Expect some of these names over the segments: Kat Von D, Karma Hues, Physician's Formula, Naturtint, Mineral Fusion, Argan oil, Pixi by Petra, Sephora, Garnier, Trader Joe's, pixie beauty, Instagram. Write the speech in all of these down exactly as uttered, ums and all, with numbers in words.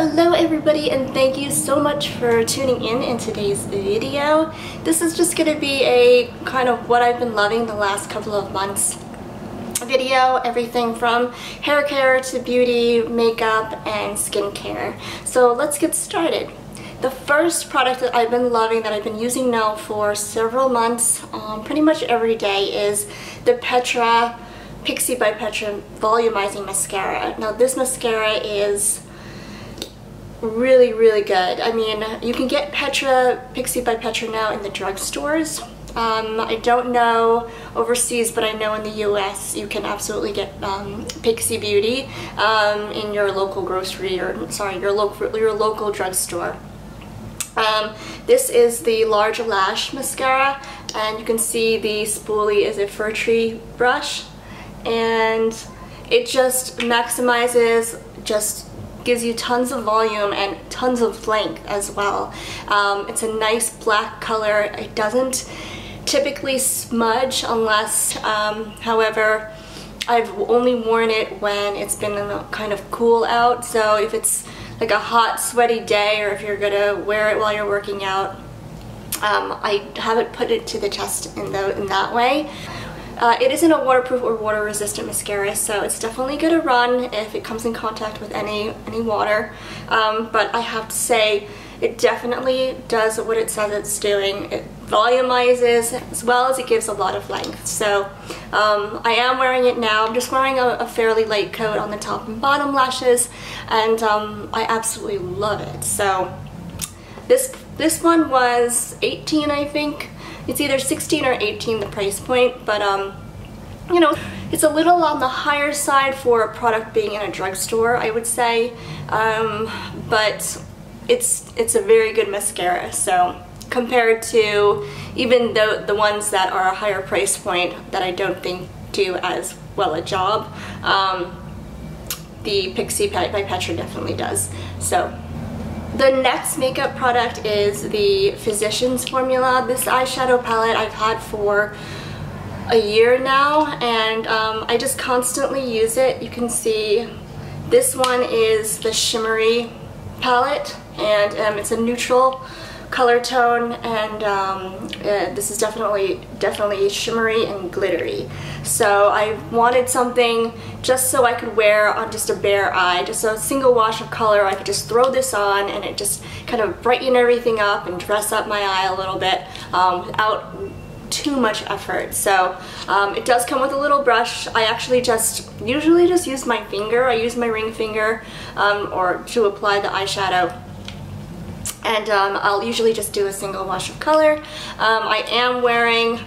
Hello everybody, and thank you so much for tuning in in today's video. This is just going to be a kind of what I've been loving the last couple of months video, everything from hair care to beauty, makeup, and skincare. So let's get started. The first product that I've been loving, that I've been using now for several months, um, pretty much every day, is the Petra, Pixi by Petra Volumizing Mascara. Now this mascara is really, really good. I mean, you can get Petra, Pixi by Petra now in the drugstores. Um, I don't know overseas, but I know in the U S you can absolutely get um, Pixie Beauty um, in your local grocery or, sorry, your local your local drugstore. Um, this is the large lash mascara, and you can see the spoolie is a fir tree brush, and it just maximizes, just gives you tons of volume and tons of length as well. Um, it's a nice black color. It doesn't typically smudge unless, um, however, I've only worn it when it's been kind of cool out. So if it's like a hot, sweaty day, or if you're gonna wear it while you're working out, um, I haven't put it to the test in, the, in that way. Uh, it isn't a waterproof or water-resistant mascara, so it's definitely going to run if it comes in contact with any, any water. Um, but I have to say, it definitely does what it says it's doing. It volumizes, as well as it gives a lot of length. So um, I am wearing it now. I'm just wearing a, a fairly light coat on the top and bottom lashes, and um, I absolutely love it. So this, this one was eighteen dollars, I think. It's either sixteen dollars or eighteen dollars, the price point, but um, you know, it's a little on the higher side for a product being in a drugstore, I would say. Um, but it's it's a very good mascara. So compared to even the the ones that are a higher price point that I don't think do as well a job, um, the Pixi by Petra definitely does. So. The next makeup product is the Physician's Formula. This eyeshadow palette I've had for a year now, and um, I just constantly use it. You can see this one is the shimmery palette, and um, it's a neutral color tone, and um, uh, this is definitely definitely shimmery and glittery. So I wanted something just so I could wear on just a bare eye, just a single wash of color. I could just throw this on and it just kind of brighten everything up and dress up my eye a little bit um, without too much effort. So um, it does come with a little brush. I actually just usually just use my finger. I use my ring finger um, or to apply the eyeshadow. And um, I'll usually just do a single wash of color. Um, I am wearing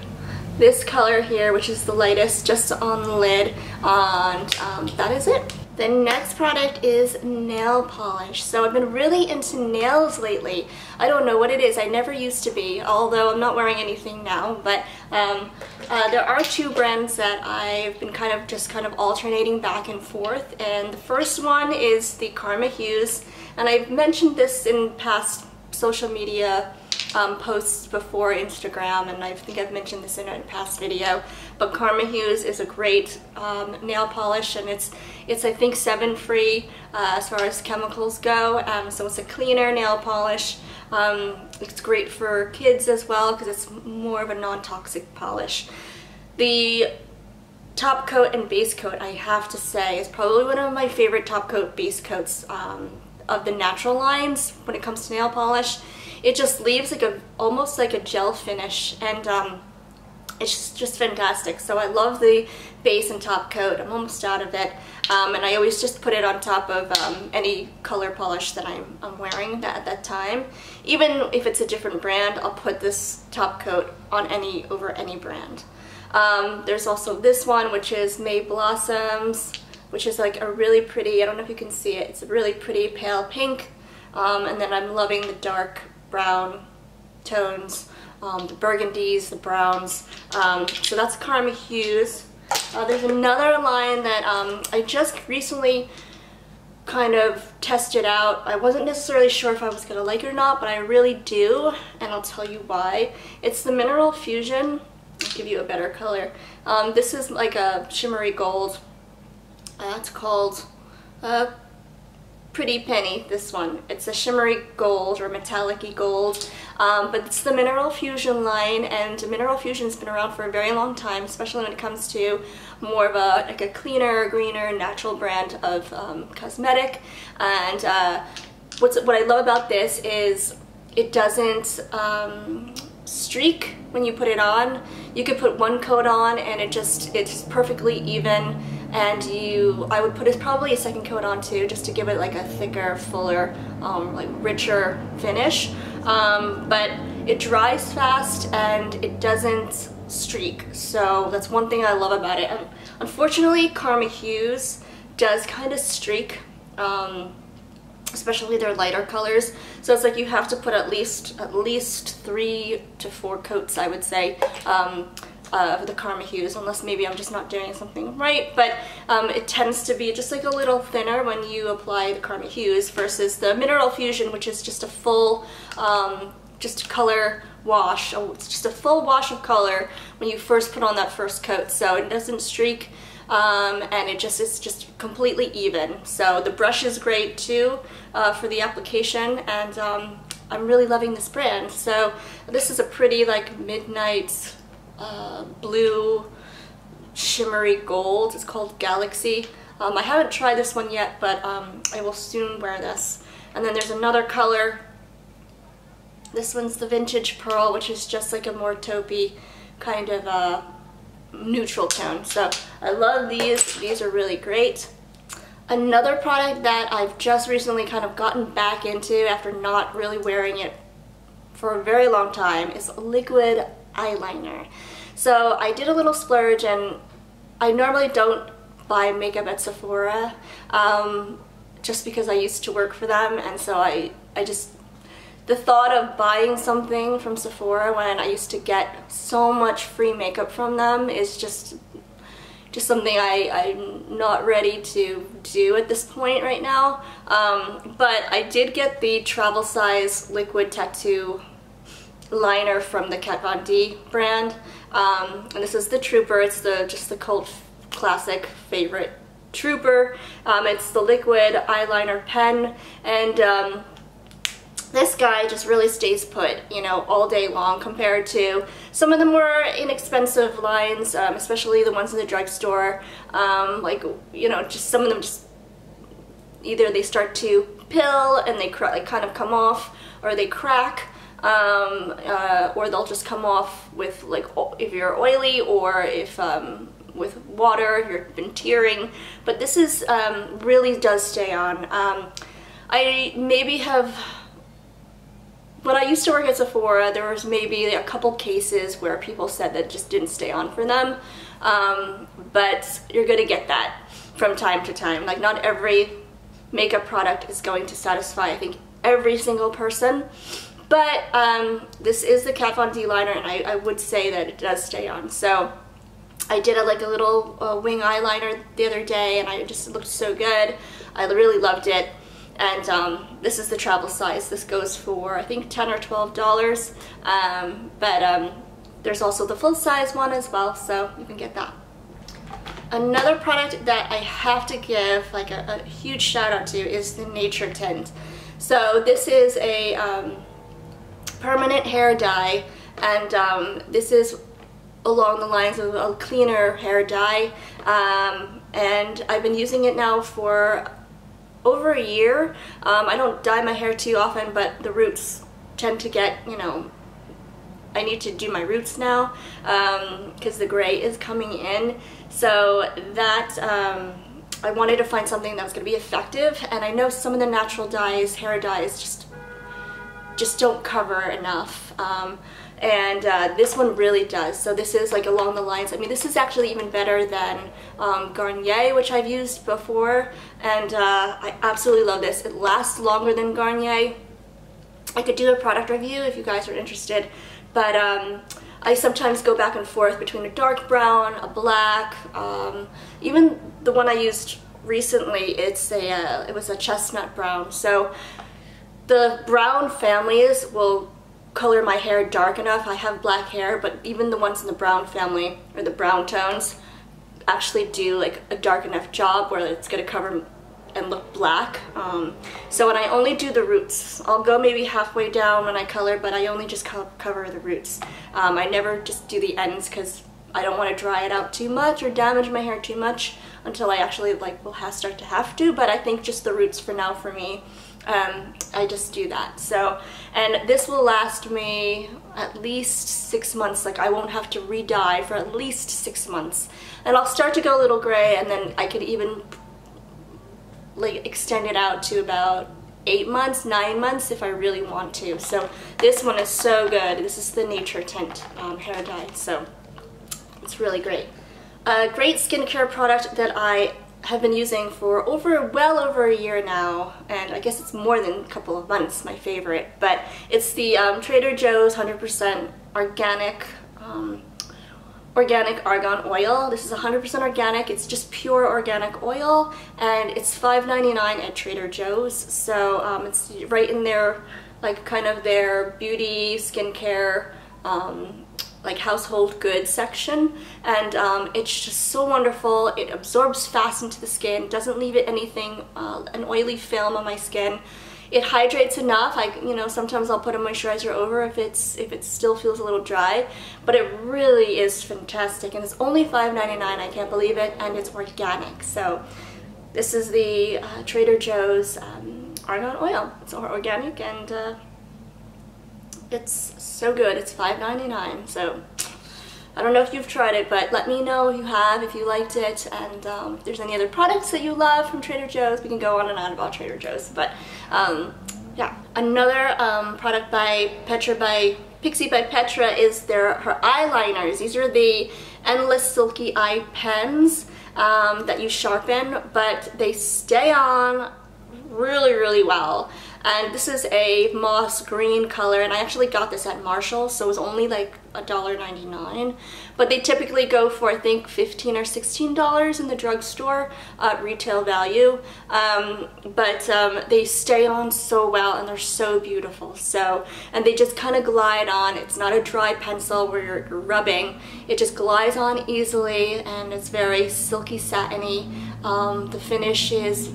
this color here, which is the lightest, just on the lid, and um, that is it. The next product is nail polish. So I've been really into nails lately. I don't know what it is. I never used to be, although I'm not wearing anything now. But um, uh, there are two brands that I've been kind of just kind of alternating back and forth. And the first one is the Karma Hues. And I've mentioned this in past social media um, posts before, Instagram, and I think I've mentioned this in a past video. But Karma Hues is a great um, nail polish, and it's it's I think seven free uh, as far as chemicals go. Um, so it's a cleaner nail polish. Um, it's great for kids as well because it's more of a non-toxic polish. The top coat and base coat, I have to say, is probably one of my favorite top coat base coats. Um, of the natural lines when it comes to nail polish. It just leaves like a almost like a gel finish, and um, it's just, just fantastic. So I love the base and top coat. I'm almost out of it, um, and I always just put it on top of um, any color polish that I'm, I'm wearing that, at that time. Even if it's a different brand, I'll put this top coat on any over any brand. Um, there's also this one, which is May Blossoms, which is like a really pretty, I don't know if you can see it, it's a really pretty pale pink. Um, and then I'm loving the dark brown tones, um, the burgundies, the browns. Um, so that's Karma Hues. Uh, there's another line that um, I just recently kind of tested out. I wasn't necessarily sure if I was gonna like it or not, but I really do, and I'll tell you why. It's the Mineral Fusion. I'll give you a better color. Um, this is like a shimmery gold. Uh, it's called uh, pretty penny, this one. It's a shimmery gold or metallic-y gold, um, but it's the Mineral Fusion line, and Mineral Fusion's been around for a very long time, especially when it comes to more of a, like a cleaner, greener, natural brand of um, cosmetic. And uh, what's, what I love about this is it doesn't um, streak when you put it on. You could put one coat on and it just, it's perfectly even. And you, I would put a, probably a second coat on too, just to give it like a thicker, fuller, um, like richer finish. Um, but it dries fast and it doesn't streak, so that's one thing I love about it. And unfortunately, Karma Hues does kind of streak, um, especially their lighter colors. So it's like you have to put at least at least three to four coats, I would say. Um, of the Karma Hues, unless maybe I'm just not doing something right, but um, it tends to be just like a little thinner when you apply the Karma Hues versus the Mineral Fusion, which is just a full um, just color wash. Oh, it's just a full wash of color when you first put on that first coat, so it doesn't streak, um, and it just is just completely even. So the brush is great too uh, for the application, and um, I'm really loving this brand. So this is a pretty like midnight Uh, blue shimmery gold. It's called Galaxy. Um, I haven't tried this one yet, but um, I will soon wear this. And then there's another color. This one's the Vintage Pearl, which is just like a more taupey kind of uh, neutral tone. So I love these. These are really great. Another product that I've just recently kind of gotten back into after not really wearing it for a very long time is liquid eyeliner. So I did a little splurge, and I normally don't buy makeup at Sephora um, just because I used to work for them, and so I, I just, the thought of buying something from Sephora when I used to get so much free makeup from them is just just something I, I'm not ready to do at this point right now. Um, but I did get the travel size liquid tattoo liner from the Kat Von D brand, um, and this is the Trooper. It's the just the cult classic favorite Trooper. Um, it's the liquid eyeliner pen, and um, this guy just really stays put, you know, all day long compared to some of the more inexpensive lines, um, especially the ones in the drugstore. Um, like, you know, just some of them just either they start to pill and they cr like kind of come off, or they crack. Um, uh, or they'll just come off with like if you're oily, or if um, with water, if you've been tearing. But this is um, really does stay on. Um, I maybe have, when I used to work at Sephora, there was maybe a couple cases where people said that it just didn't stay on for them. Um, but you're gonna get that from time to time. Like, not every makeup product is going to satisfy, I think, every single person. But um, this is the Kat Von D liner, and I, I would say that it does stay on. So I did a, like a little uh, wing eyeliner the other day, and I just looked so good. I really loved it. And um, this is the travel size. This goes for, I think, ten or twelve dollars. Um, but um, there's also the full size one as well, so you can get that. Another product that I have to give like a, a huge shout out to is the Naturtint. So this is a um, permanent hair dye, and um, this is along the lines of a cleaner hair dye, um, and I've been using it now for over a year. um, I don't dye my hair too often, but the roots tend to get, you know, I need to do my roots now because um, the gray is coming in, so that um, I wanted to find something that was going to be effective. And I know some of the natural dyes, hair dyes, just just don't cover enough, um, and uh, this one really does. So this is like along the lines, I mean, this is actually even better than um, Garnier, which I've used before, and uh, I absolutely love this. It lasts longer than Garnier. I could do a product review if you guys are interested, but um, I sometimes go back and forth between a dark brown, a black, um, even the one I used recently, it's a, uh, it was a chestnut brown. So the brown families will color my hair dark enough. I have black hair, but even the ones in the brown family, or the brown tones, actually do like a dark enough job where it's going to cover and look black. Um, so when I only do the roots, I'll go maybe halfway down when I color, but I only just co cover the roots. Um, I never just do the ends because I don't want to dry it out too much or damage my hair too much until I actually like will have start to have to, but I think just the roots for now for me, um, I just do that. So, and this will last me at least six months. Like I won't have to re-dye for at least six months. And I'll start to go a little gray, and then I could even like extend it out to about eight months, nine months if I really want to. So this one is so good. This is the Naturtint um, hair dye. So it's really great. A great skincare product that I have been using for over, well over a year now, and I guess it's more than a couple of months, my favorite, but it's the um, Trader Joe's one hundred percent organic um, organic argan oil. This is one hundred percent organic. It's just pure organic oil, and it's five ninety-nine at Trader Joe's. So um, it's right in their, like kind of their beauty, skincare, um, like household goods section, and um, it's just so wonderful. It absorbs fast into the skin, doesn't leave it anything, uh, an oily film on my skin. It hydrates enough. I, you know, sometimes I'll put a moisturizer over if it's if it still feels a little dry, but it really is fantastic, and it's only five ninety-nine. I can't believe it, and it's organic. So this is the uh, Trader Joe's um, argan oil. It's organic, and uh, it's so good. It's five ninety-nine. So I don't know if you've tried it, but let me know if you have, if you liked it, and um, if there's any other products that you love from Trader Joe's. We can go on and on about Trader Joe's, but um, yeah. Another um, product by Petra by Pixi by Petra is their her eyeliners. These are the endless silky eye pens um, that you sharpen, but they stay on really, really well. And this is a moss green color, and I actually got this at Marshall's, so it was only like a dollar ninety-nine. But they typically go for, I think, fifteen or sixteen dollars in the drugstore at retail value. Um, but um, they stay on so well, and they're so beautiful. So, and they just kind of glide on. It's not a dry pencil where you're, you're rubbing. It just glides on easily, and it's very silky satiny. Um, the finish is...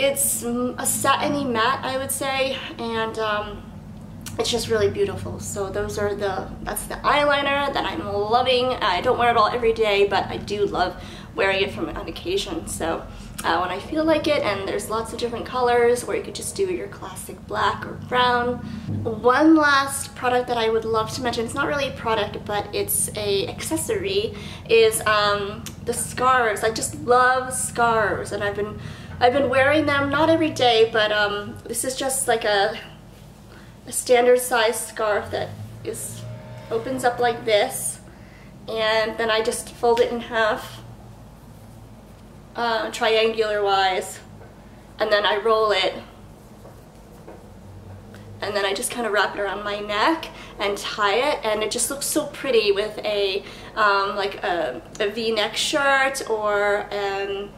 It's a satiny matte, I would say, and um, it's just really beautiful. So those are the, that's the eyeliner that I'm loving. I don't wear it all every day, but I do love wearing it from on occasion. So uh, when I feel like it, and there's lots of different colors, or you could just do your classic black or brown. One last product that I would love to mention, it's not really a product, but it's a accessory, is um, the scarves. I just love scarves, and I've been I've been wearing them, not every day, but um, this is just like a, a standard size scarf that is opens up like this, and then I just fold it in half, uh, triangular wise, and then I roll it, and then I just kind of wrap it around my neck and tie it, and it just looks so pretty with a um, like a, a V-neck shirt, or an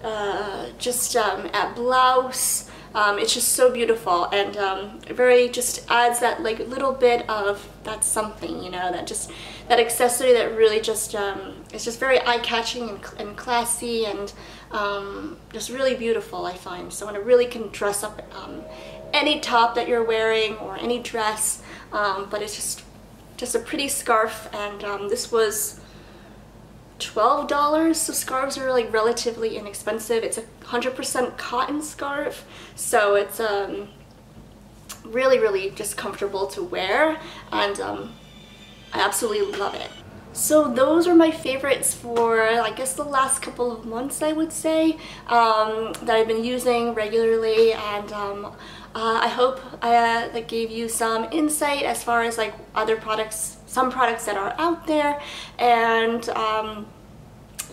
Uh, just um, a blouse. Um, it's just so beautiful, and um, it very just adds that like little bit of that something, you know, that just that accessory that really just um, it's just very eye-catching and, and classy, and um, just really beautiful, I find. So, and it really can dress up um, any top that you're wearing or any dress, um, but it's just just a pretty scarf, and um, this was twelve dollars, so scarves are like relatively inexpensive. It's a one hundred percent cotton scarf, so it's um, really, really just comfortable to wear, and um, I absolutely love it. So those are my favorites for, I guess, the last couple of months, I would say, um, that I've been using regularly, and um, uh, I hope I uh, that gave you some insight as far as like other products, some products that are out there, and um,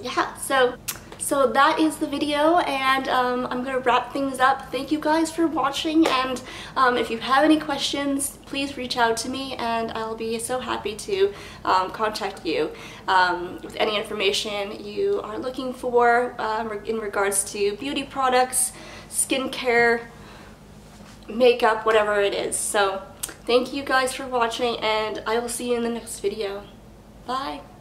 yeah, so so that is the video, and um, I'm gonna wrap things up. Thank you guys for watching, and um, if you have any questions, please reach out to me, and I'll be so happy to um, contact you um, with any information you are looking for um, in regards to beauty products, skincare, makeup, whatever it is. So thank you guys for watching, and I will see you in the next video. Bye!